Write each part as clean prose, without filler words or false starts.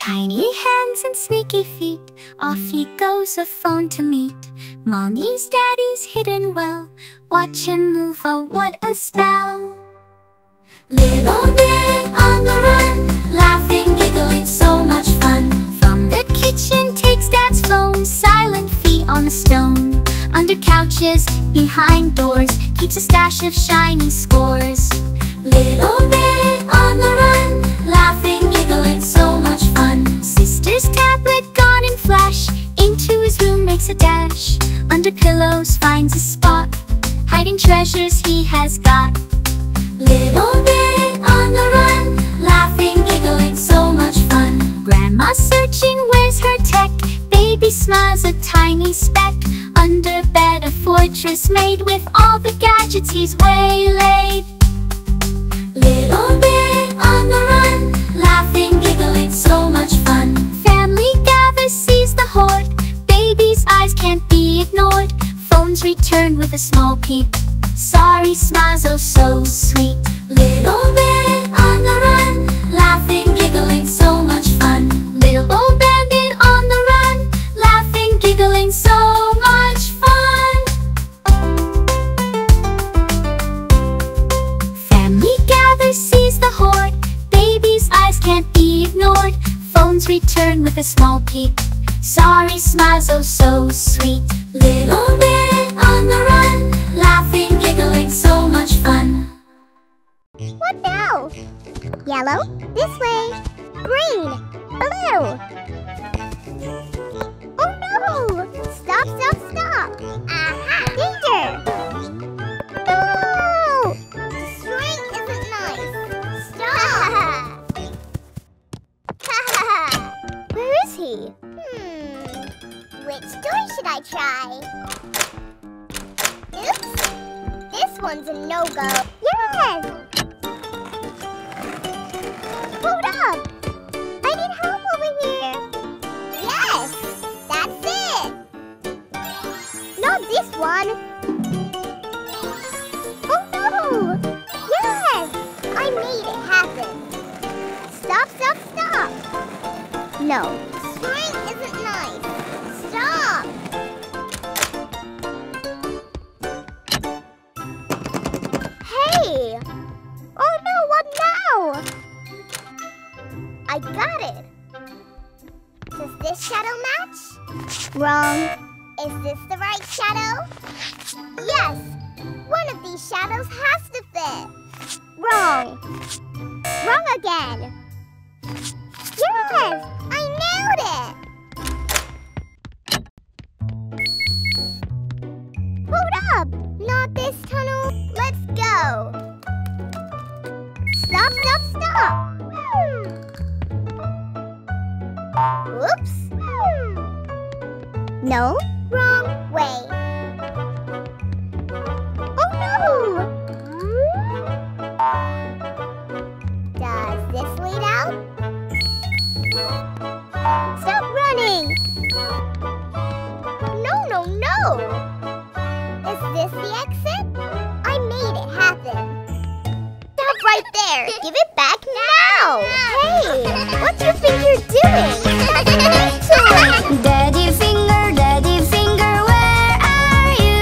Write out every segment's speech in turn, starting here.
Tiny hands and sneaky feet, off he goes a phone to meet. Mommy's daddy's hidden well, watch him move, oh what a spell. Little man on the run, laughing, giggling, so much fun. From the kitchen takes dad's phone, silent feet on the stone. Under couches, behind doors, keeps a stash of shiny scores. Little man on the run, laughing, giggling, so much fun. Sister's tablet gone in flash, into his room makes a dash. Under pillows finds a spot, hiding treasures he has got. Little man on the run, laughing, giggling, so much fun. Grandma searching, where's her tech? Baby smiles a tiny speck. Under bed a fortress made with all the gadgets he's waylaid. Little man on the run, laughing, giggling, so much fun. Family gathers, sees the hoard, baby's eyes can't be ignored. Phones return with a small peep, sorry smiles, oh so sweet. Little man on the run, laughing, giggling, so much fun. Little old bandit on the run, laughing, giggling, so much fun. Family gathers, sees the hoard, baby's eyes can't be ignored. Phones return with a small peep, sorry smiles, oh so sweet. Little man on the run, laughing, giggling, so much fun. What now? Yellow, this way. Green, blue. Oh no! Stop, stop, stop! Aha! Danger! No! Straight isn't nice. Stop! Where is he? Which door should I try? This one's a no-go. Yes! Hold up! I need help over here. Yes! That's it! Not this one. Oh no! Yes! I made it happen. Stop, stop, stop! No. String isn't nice. Stop! I got it! Does this shadow match? Wrong. Is this the right shadow? Yes! One of these shadows has to fit! Wrong! Wrong again! Yes! I nailed it! Hold up! Not this tunnel! Let's go! Stop, stop, stop! Oops! No? Wrong way! Oh no! Does this lead out? Stop running! No, no, no! Is this the exit? I made it happen! Stop right there! Give it back now! Hey! What do you think you're doing? Daddy finger, where are you?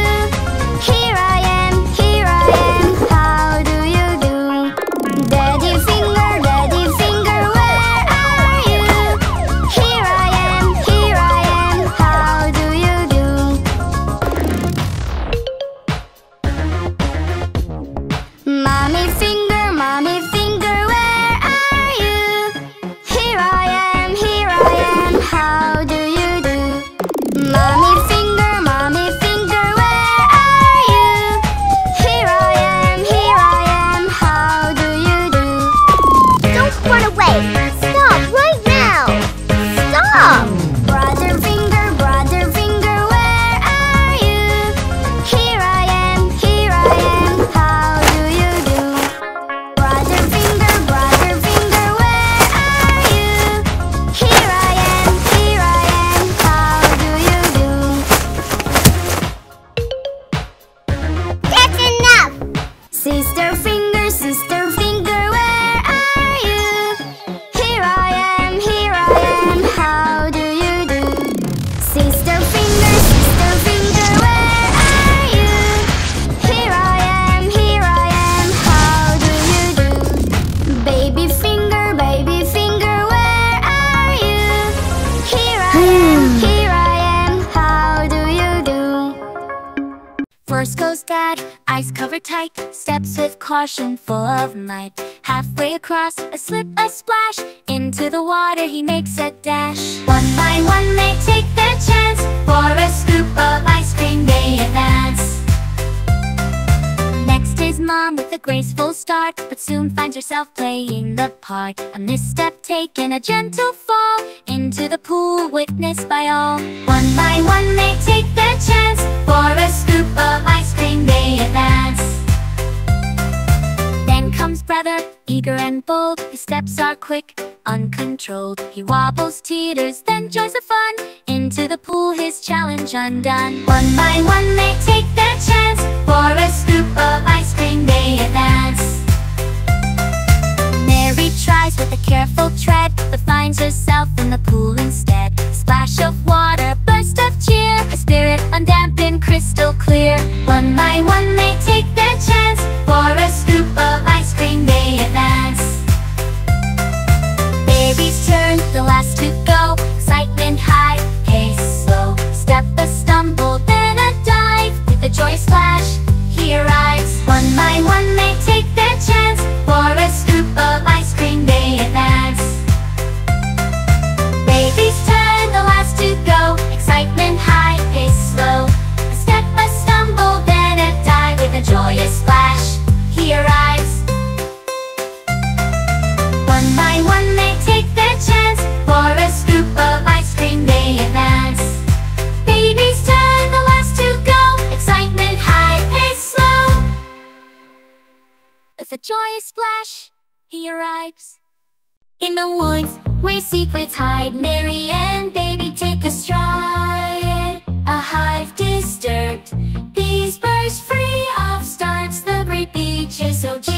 Here I am, how do you do? Daddy finger, where are you? Here I am, how do you do? Mommy finger, where are you? Here I am. bad, eyes covered tight, steps with caution full of might. Halfway across, a slip, a splash, into the water he makes a dash. One by one they take their chance, for a scoop of ice cream they advance. Next is Mom with a graceful start, but soon finds herself playing the part. A misstep taken, a gentle fall, into the pool witnessed by all. One by one they take their chance, for a scoop of ice cream they advance. Then comes Brother, eager and bold, his steps are quick, uncontrolled. He wobbles, teeters, then joins the fun, into the pool his challenge undone. One by one they take their chance, for a scoop of ice cream they advance. Mary tries with a careful tread, but finds herself in the pool instead. Splash of water, burst of cheer, a spirit undampened, crystal clear. One by one they take their chance, for a scoop of ice cream they advance. Baby's turn, the last to go, excitement high, pace slow. Step, a stumble, then a dive, with a joy splash, he arrives. One by one they take their chance, for a scoop of ice cream they advance. Baby's turn, the last to go, excitement high, pace slow. A step, a stumble, then a dive, with a joyous splash, he arrives. One by one they take their chance, for a scoop of ice cream they advance. Baby's turn, the last to go, excitement high, pace slow. With a joyous splash, he arrives. In the woods where secrets hide, Mary and Baby take a stride. A hive disturbed, bees burst free, off starts the great beach SOG.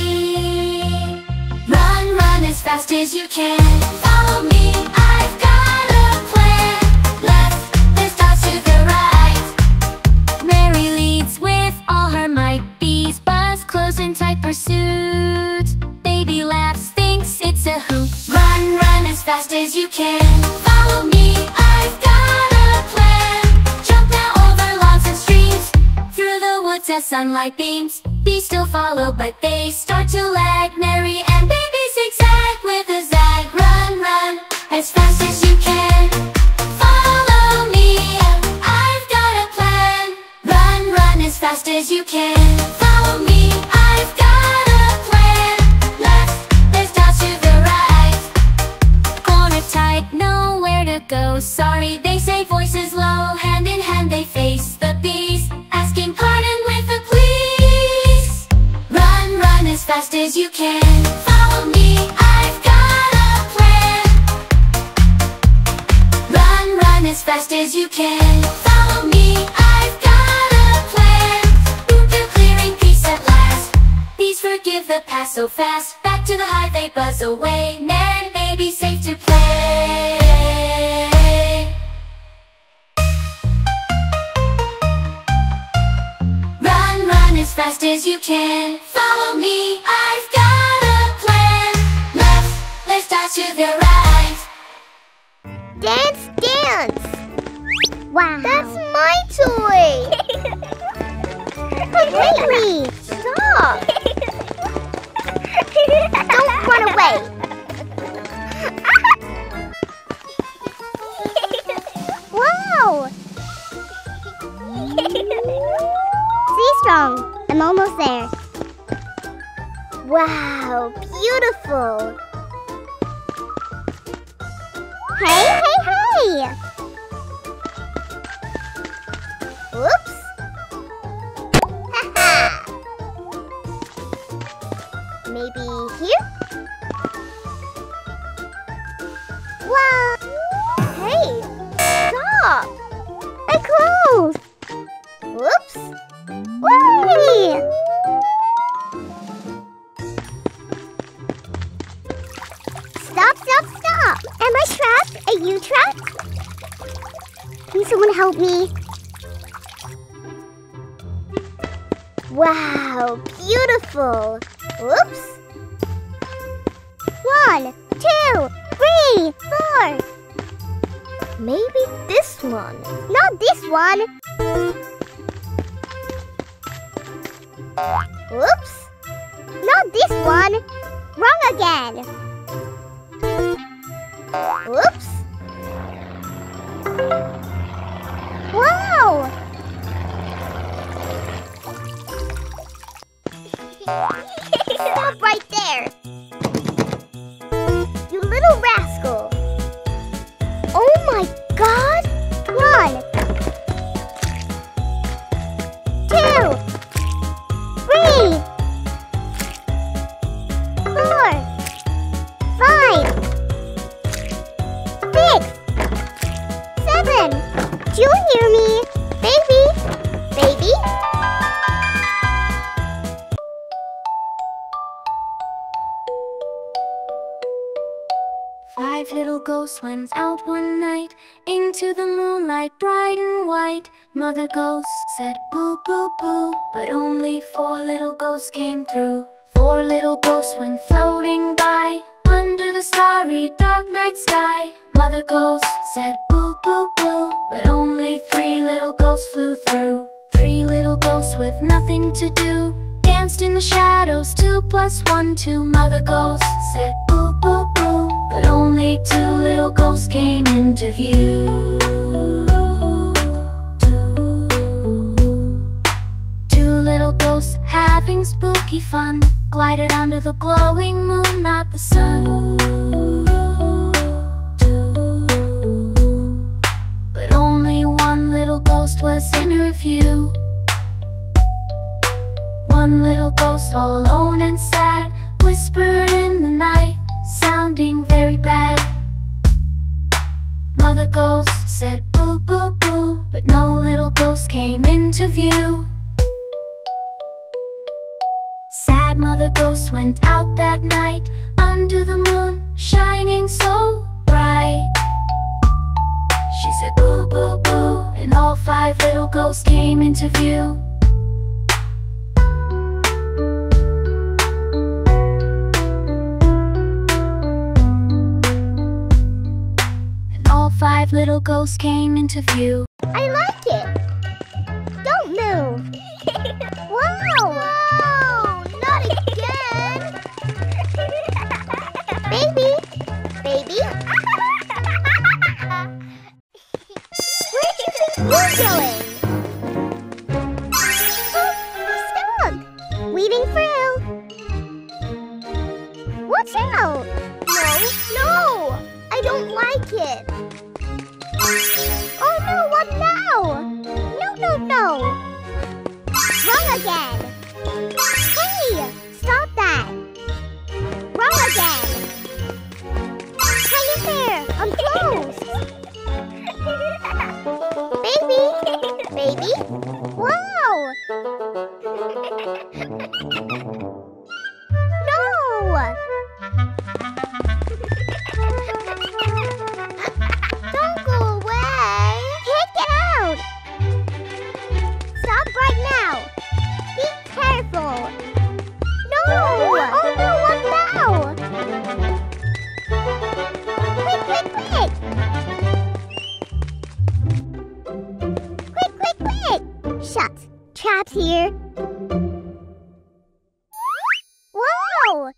Run, run as fast as you can, follow me, I've got a plan. Left, there's dots to the right. Mary leads with all her might, bees buzz close in tight pursuit. Baby laughs, thinks it's a hoop. Run, run as fast as you can, follow me, I've got a plan. Jump now over logs and streams, through the woods as sunlight beams. Bees still follow, but they start to lag. Mary and Baby zigzag with a zag. Run, run as fast as you can, follow me, I've got a plan. Run, run as fast as you can, follow me, I've got a plan. Left, there's dots to the right. Corner tight, nowhere to go, sorry, they say, voices low. Hand in hand they face the bees, asking pardon with a please. Run, run as fast as you can, follow me, I've got a plan. Run, run as fast as you can, follow me, I've got a plan. Through clearing peace at last, bees forgive the past so fast. Back to the hive they buzz away, Ned and Baby safe to play. As fast as you can, follow me, I've got a plan. Left, let's dodge to the right. Dance, dance. Wow. That's my toy. Wait, stop. Don't run away. Wow. Be strong. I'm almost there. Wow, beautiful. Hey, hey, hey! Whoops. Haha. Maybe here? Wow. Hey, stop. I closed. Whoops. Whee! Stop, stop, stop! Am I trapped? Are you trapped? Can someone help me? Wow, beautiful! Whoops! 1, 2, 3, 4! Maybe this one. Not this one! Oops! Not this one! Wrong again! Oops! Wow! Stop right there! You little rascal! Oh my God! One! 2, 3, 4, 5, 6, 7! Do you hear me? Baby! Baby! Five little ghosts went out one night into the moonlight, bright and white. Mother Ghost said boo boo boo, but only 4 little ghosts came through. 4 little ghosts went floating by under the starry dark night sky. Mother Ghost said boo boo boo, but only 3 little ghosts flew through. 3 little ghosts with nothing to do danced in the shadows, 2 + 1, 2. Mother Ghost said boo boo boo, but only 2 little ghosts came into view. 2 little ghosts having spooky fun glided under the glowing moon, not the sun. But only 1 little ghost was in her view. 1 little ghost, all alone and sad, whispered in the night, sounding very bad. Mother Ghost said boo boo boo, but no little ghost came into view. Sad Mother Ghost went out that night under the moon, shining so bright. She said boo boo boo, and all 5 little ghosts came into view. And all 5 little ghosts came into view. I like it! Don't move! Wow! Baby! Baby! Where do you think you're going? Stuck! Weaving through! Watch out! No! No! I don't like it! Oh no! What now? No! No! No! Wrong again! Hey! Stop that! Wrong again! There, I'm close! Baby! Baby! Wow! No! Don't go away! Can't get out! Stop right now! Be careful! No! Oh no! What now? Quick, quick, quick! Quick, quick, quick! Shut. Traps here. Whoa!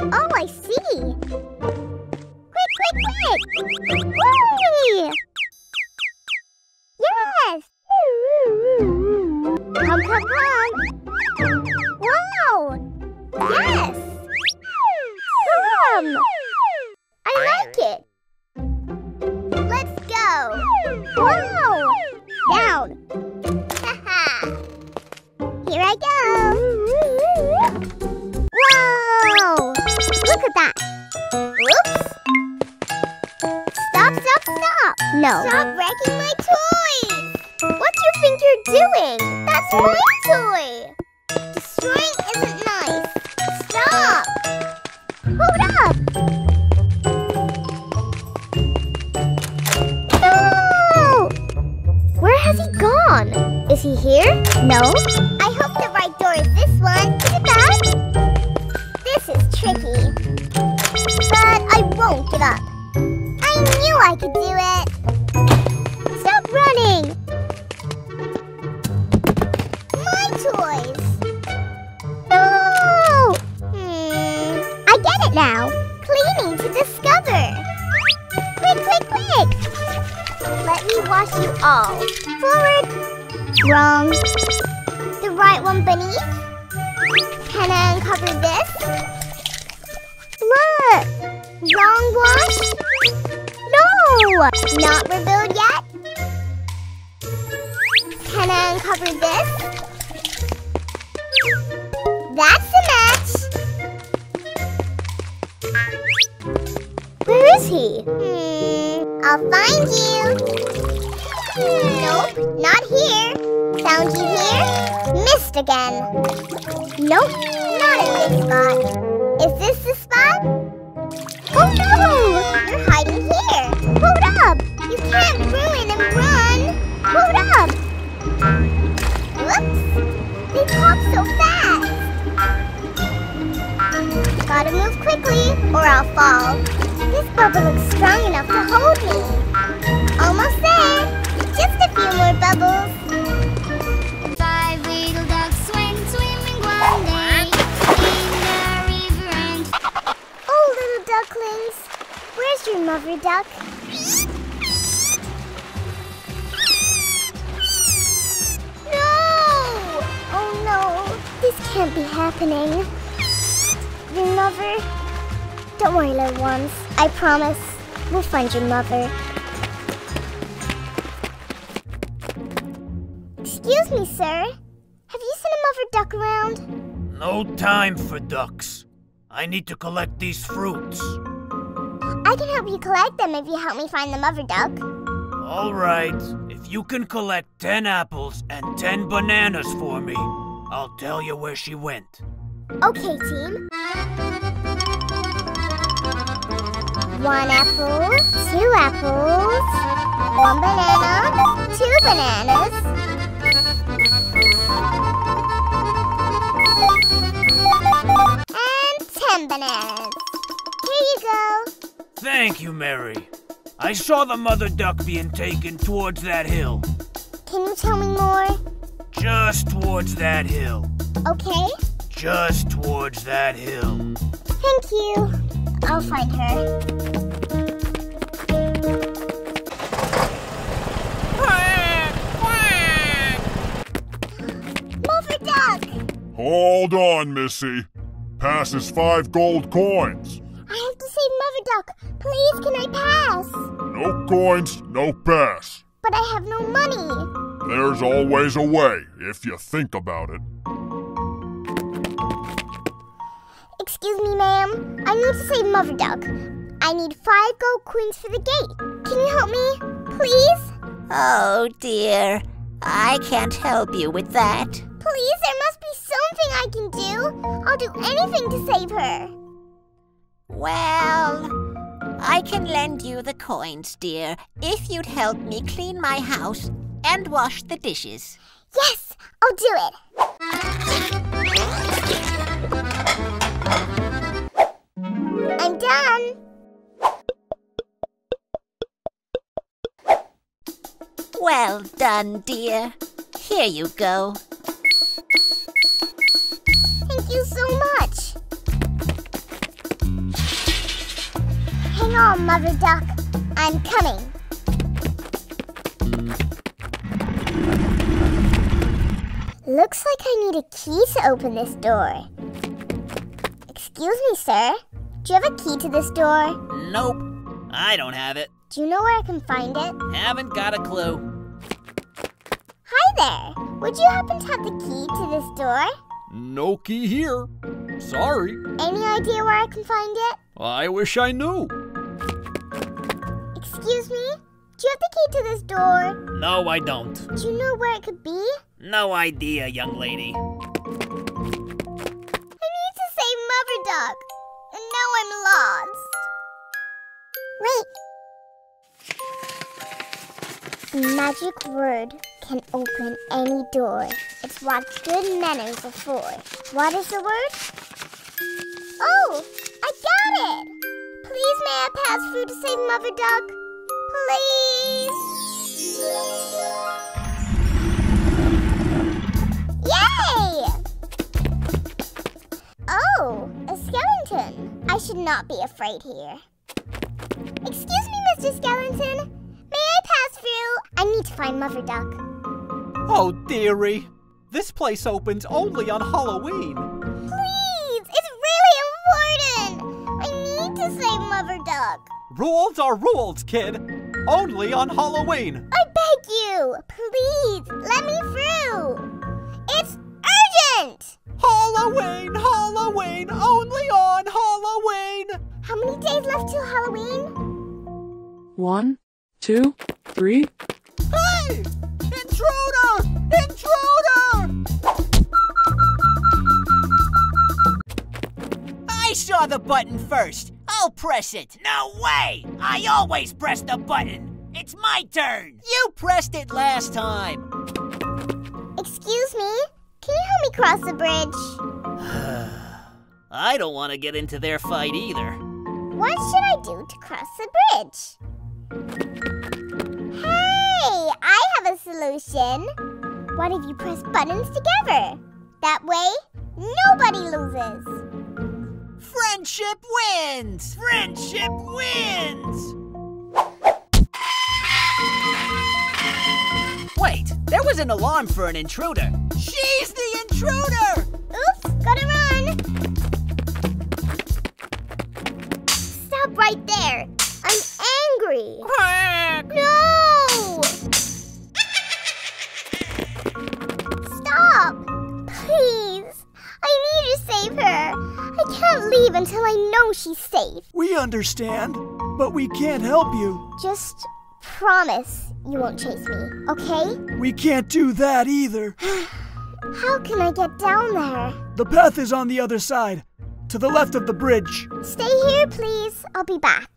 Oh, I see! Quick, quick, quick! Whee! Yes! Come, come, come! Wow! Yes! I like it! Let's go! Wow! Down! Haha! Here I go! Whoa! Look at that! Oops! Stop, stop, stop! No! Stop wrecking my toys! What do you think you're doing? That's my toy! Destroying isn't nice! Stop! Hold up! No! Where has he gone? Is he here? No? I hope the right door is this one. Is it that? This is tricky. But I won't give up. I knew I could do it! Stop running! now cleaning to discover. Quick, quick, quick! Let me wash you all. Forward. Wrong. The right one beneath. Can I uncover this? Look! Wrong wash. No! Not revealed yet. Can I uncover this? That's a match. Where is he? I'll find you. Nope, not here. Found you here. Missed again. Nope, not in this spot. Is this the spot? Oh no! You're hiding here. Hold up! You can't ruin and run. Hold up! Whoops! They pop so fast. Gotta move quickly, or I'll fall. This bubble looks strong enough to hold me. Almost there. Just a few more bubbles. 5 little ducks went swimming one day in the river and... Oh, little ducklings. Where's your mother duck? No! Oh no, this can't be happening. Your mother? Don't worry, little ones. I promise we'll find your mother. Excuse me, sir. Have you seen a mother duck around? No time for ducks. I need to collect these fruits. I can help you collect them if you help me find the mother duck. All right. If you can collect 10 apples and 10 bananas for me, I'll tell you where she went. Okay, team. 1 apple, 2 apples, 1 banana, 2 bananas. And 10 bananas. Here you go. Thank you, Mary. I saw the mother duck being taken towards that hill. Can you tell me more? Just towards that hill. Okay. Just towards that hill. Thank you. I'll find her. Quack, quack. Mother duck! Hold on, Missy. Pass is 5 gold coins. I have to save Mother Duck. Please, can I pass? No coins, no pass. But I have no money. There's always a way, if you think about it. Excuse me, ma'am. I need to save Mother Duck. I need 5 gold coins for the gate. Can you help me, please? Oh, dear. I can't help you with that. Please, there must be something I can do. I'll do anything to save her. Well, I can lend you the coins, dear, if you'd help me clean my house and wash the dishes. Yes, I'll do it. I'm done! Well done, dear. Here you go. Thank you so much! Hang on, Mother Duck. I'm coming. Looks like I need a key to open this door. Excuse me, sir. Do you have a key to this door? Nope. I don't have it. Do you know where I can find it? Haven't got a clue. Hi there. Would you happen to have the key to this door? No key here. Sorry. Any idea where I can find it? I wish I knew. Excuse me? Do you have the key to this door? No, I don't. Do you know where it could be? No idea, young lady. Mother Duck, and now I'm lost. Wait. The magic word can open any door. It's what good men are before. What is the word? Oh, I got it! Please may I pass through to save Mother Duck? Please! Yay! Oh, a skeleton. I should not be afraid here. Excuse me, Mr. Skeleton. May I pass through? I need to find Mother Duck. Oh, dearie. This place opens only on Halloween. Please, it's really important. I need to save Mother Duck. Rules are rules, kid. Only on Halloween. I beg you, please, let me through. It's urgent. Halloween, Halloween, only on Halloween. How many days left till Halloween? 1, 2, 3. Hey! Intruder! Intruder! I saw the button first. I'll press it. No way! I always press the button. It's my turn. You pressed it last time. Excuse me? Can you help me cross the bridge? I don't want to get into their fight either. What should I do to cross the bridge? Hey, I have a solution. What if you press buttons together? That way, nobody loses. Friendship wins! Friendship wins! Wait, there was an alarm for an intruder. She's the intruder! Oops, gotta run. Stop right there. I'm angry. Quack. No! Stop! Please! I need to save her. I can't leave until I know she's safe. We understand, but we can't help you. Just promise you won't chase me, okay? We can't do that either. How can I get down there? The path is on the other side, to the left of the bridge. Stay here, please. I'll be back.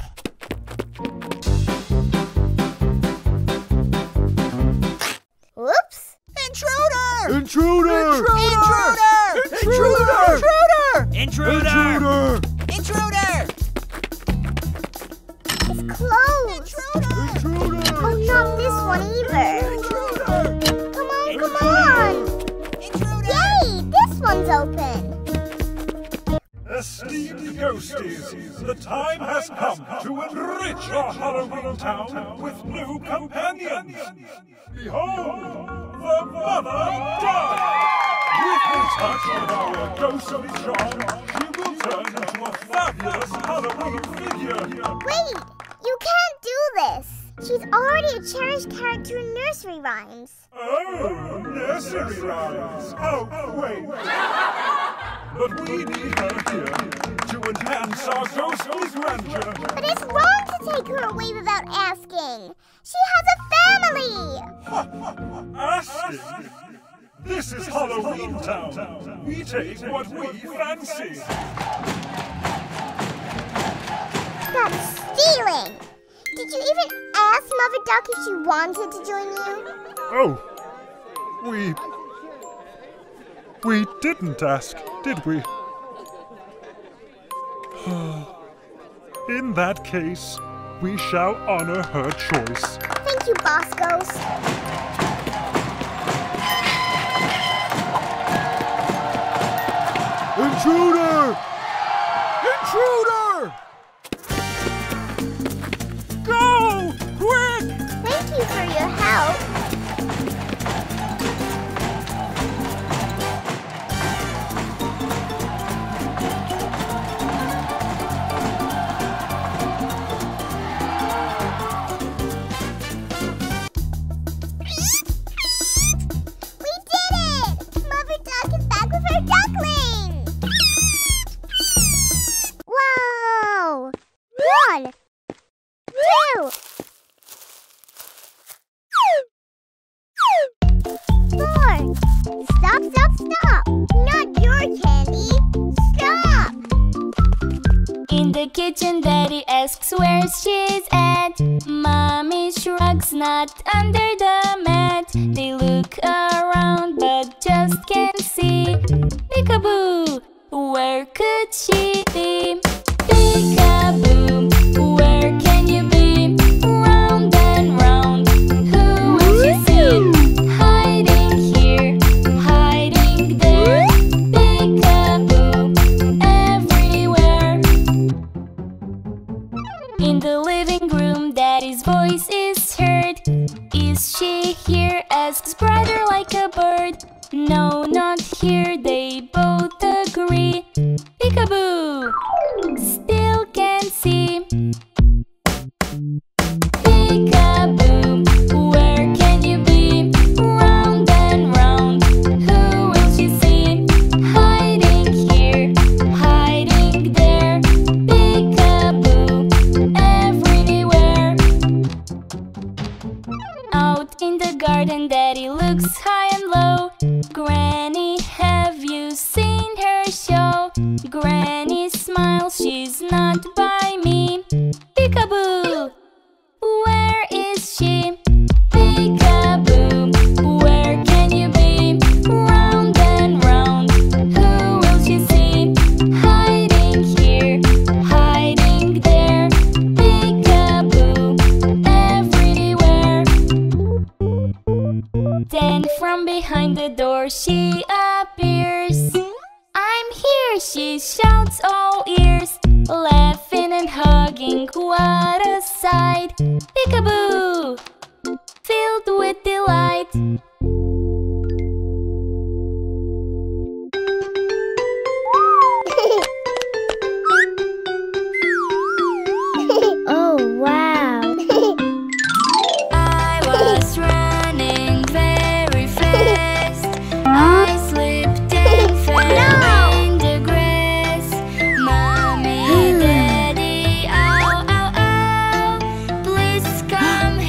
Whoops! Intruder! Intruder! Intruder! Intruder! Intruder! Intruder! Intruder! It's closed. Intruder! Oh, not this one either. Intruder! Come on, come on! Intruder! Yay! This one's open. Esteemed ghosties, the time has come to enrich your Halloween town with new companions. Behold! The Mother Duck! With the touch of our ghostly charm, she will turn into a fabulous Halloween figure. Wait! You can't do this! She's already a cherished character in nursery rhymes. Oh, nursery rhymes! Oh, wait! But we need her here to enhance our ghostly grandeur. But it's wrong to take her away without asking. She has a family! Asking? This is Halloween Town. We take what we fancy. That's stealing! Did you even ask Mother Duck if she wanted to join you? Oh, we didn't ask, did we? In that case, we shall honor her choice. Thank you, Boss Ghost. Intruder! Intruder! Go! Quick! Thank you for your help. Kitchen Daddy asks where she's at. Mommy shrugs, not under the mat. They look around but just can't see. Peekaboo, where could she be? Peekaboo, where can you be? Round and round, who would you see? Hiding here, hiding there. Peekaboo, in the living room that his voice is heard. Is she here? Asks brother like a bird. No, not here, they both agree. Peekaboo! Still can't see. Peekaboo, where can you be? Round and round, who will she see? Hiding here, hiding there. Peekaboo, everywhere. Out in the garden, Daddy looks high and low. Granny, have you seen her show? Granny smiles, she's not by me. Peekaboo! Where is she? Peekaboo, where can you be? Round and round, who will she see? Hiding here, hiding there. Peekaboo, everywhere. Then from behind the door she appears. I'm here, she shouts all ears. Laughing and hugging, what a sight. Peekaboo, filled with delight. Oh, wow. I was running very fast. I slipped and fell. Please come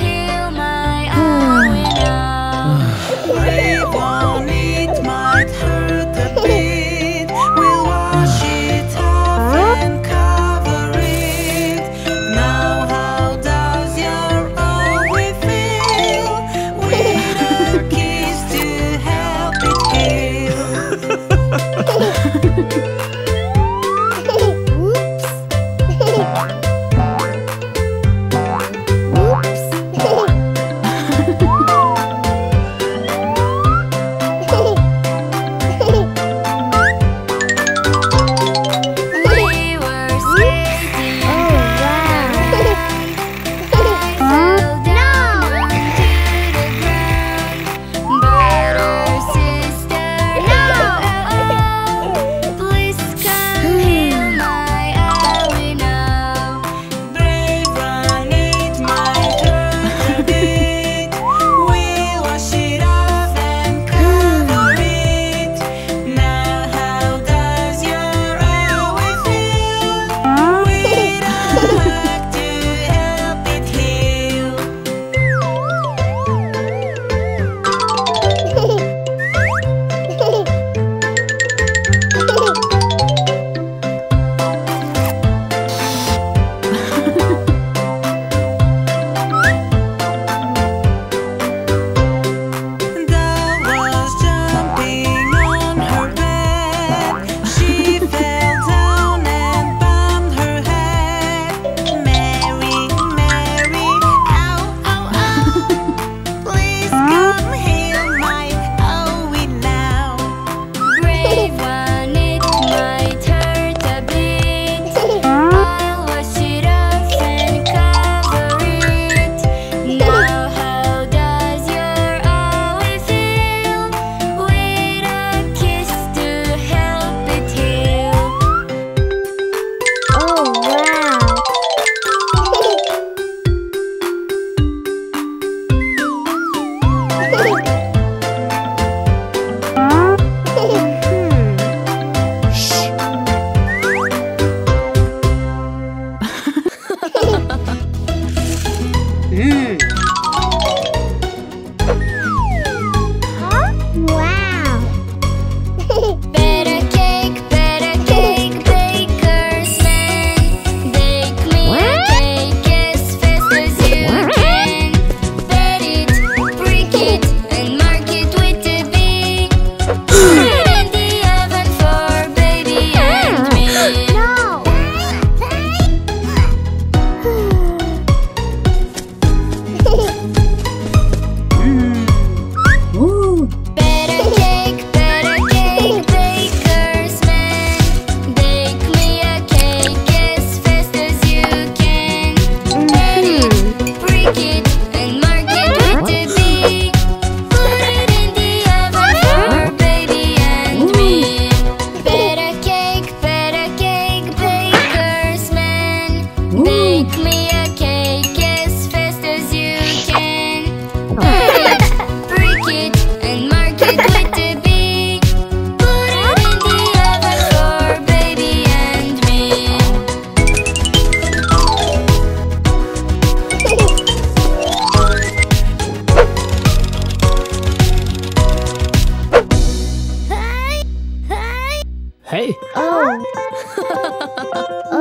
Hey. Oh.